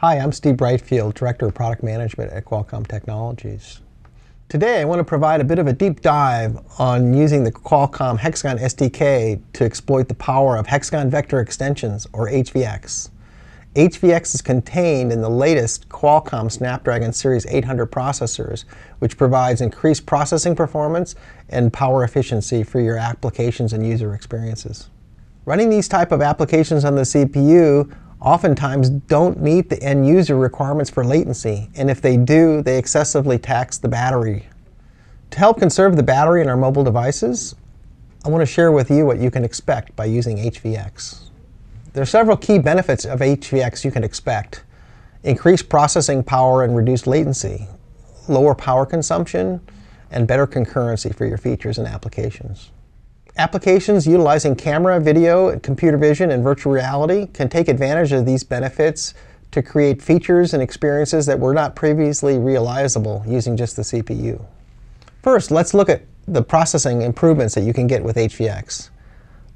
Hi, I'm Steve Brightfield, Director of Product Management at Qualcomm Technologies. Today I want to provide a bit of a deep dive on using the Qualcomm Hexagon SDK to exploit the power of Hexagon Vector Extensions, or HVX. HVX is contained in the latest Qualcomm Snapdragon Series 800 processors, which provides increased processing performance and power efficiency for your applications and user experiences. Running these type of applications on the CPU oftentimes don't meet the end user requirements for latency, and if they do, they excessively tax the battery. To help conserve the battery in our mobile devices, I want to share with you what you can expect by using HVX. There are several key benefits of HVX you can expect: increased processing power and reduced latency, lower power consumption, and better concurrency for your features and applications. Applications utilizing camera, video, computer vision, and virtual reality can take advantage of these benefits to create features and experiences that were not previously realizable using just the CPU. First, let's look at the processing improvements that you can get with HVX.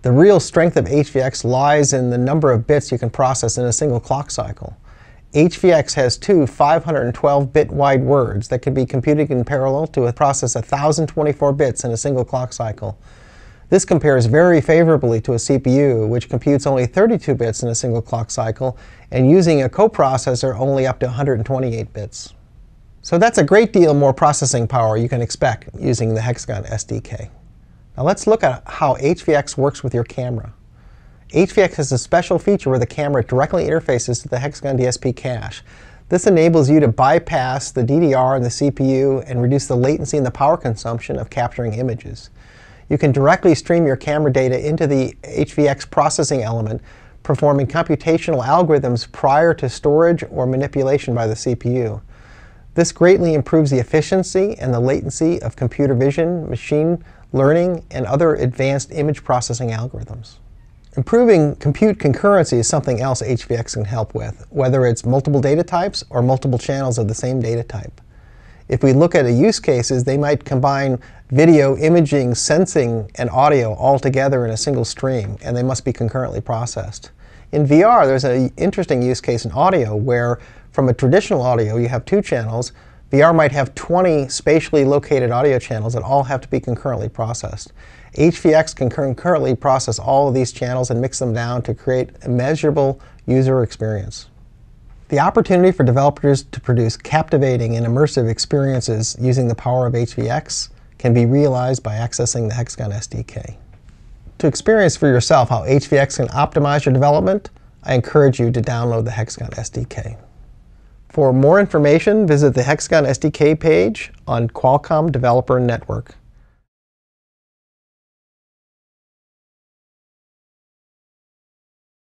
The real strength of HVX lies in the number of bits you can process in a single clock cycle. HVX has two 512-bit wide words that can be computed in parallel to process 1,024 bits in a single clock cycle. This compares very favorably to a CPU, which computes only 32 bits in a single clock cycle, and using a coprocessor only up to 128 bits. So that's a great deal more processing power you can expect using the Hexagon SDK. Now let's look at how HVX works with your camera. HVX has a special feature where the camera directly interfaces to the Hexagon DSP cache. This enables you to bypass the DDR and the CPU and reduce the latency and the power consumption of capturing images. You can directly stream your camera data into the HVX processing element, performing computational algorithms prior to storage or manipulation by the CPU. This greatly improves the efficiency and the latency of computer vision, machine learning, and other advanced image processing algorithms. Improving compute concurrency is something else HVX can help with, whether it's multiple data types or multiple channels of the same data type. If we look at the use cases, they might combine video, imaging, sensing, and audio all together in a single stream, and they must be concurrently processed. In VR, there's an interesting use case in audio where, from a traditional audio, you have two channels. VR might have 20 spatially located audio channels that all have to be concurrently processed. HVX can concurrently process all of these channels and mix them down to create a measurable user experience. The opportunity for developers to produce captivating and immersive experiences using the power of HVX can be realized by accessing the Hexagon SDK. To experience for yourself how HVX can optimize your development, I encourage you to download the Hexagon SDK. For more information, visit the Hexagon SDK page on Qualcomm Developer Network.